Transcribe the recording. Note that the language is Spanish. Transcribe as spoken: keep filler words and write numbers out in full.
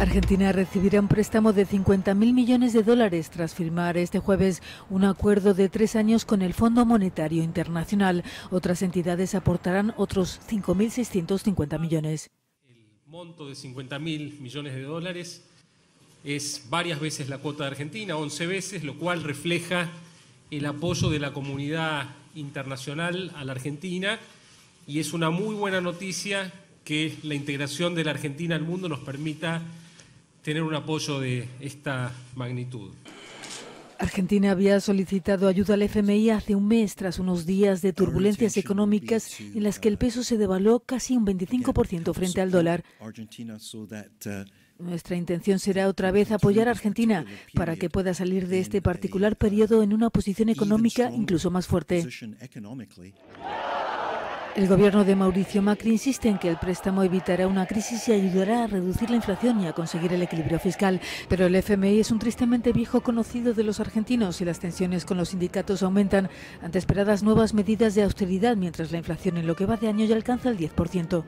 Argentina recibirá un préstamo de cincuenta mil millones de dólares tras firmar este jueves un acuerdo de tres años con el Fondo Monetario Internacional. Otras entidades aportarán otros cinco mil seiscientos cincuenta millones. El monto de cincuenta mil millones de dólares es varias veces la cuota de Argentina, once veces, lo cual refleja el apoyo de la comunidad internacional a la Argentina, y es una muy buena noticia que la integración de la Argentina al mundo nos permita tener un apoyo de esta magnitud. Argentina había solicitado ayuda al F M I hace un mes tras unos días de turbulencias económicas en las que el peso se devaluó casi un veinticinco por ciento frente al dólar. Nuestra intención será otra vez apoyar a Argentina para que pueda salir de este particular periodo en una posición económica incluso más fuerte. El gobierno de Mauricio Macri insiste en que el préstamo evitará una crisis y ayudará a reducir la inflación y a conseguir el equilibrio fiscal. Pero el F M I es un tristemente viejo conocido de los argentinos y las tensiones con los sindicatos aumentan ante esperadas nuevas medidas de austeridad, mientras la inflación en lo que va de año ya alcanza el diez por ciento.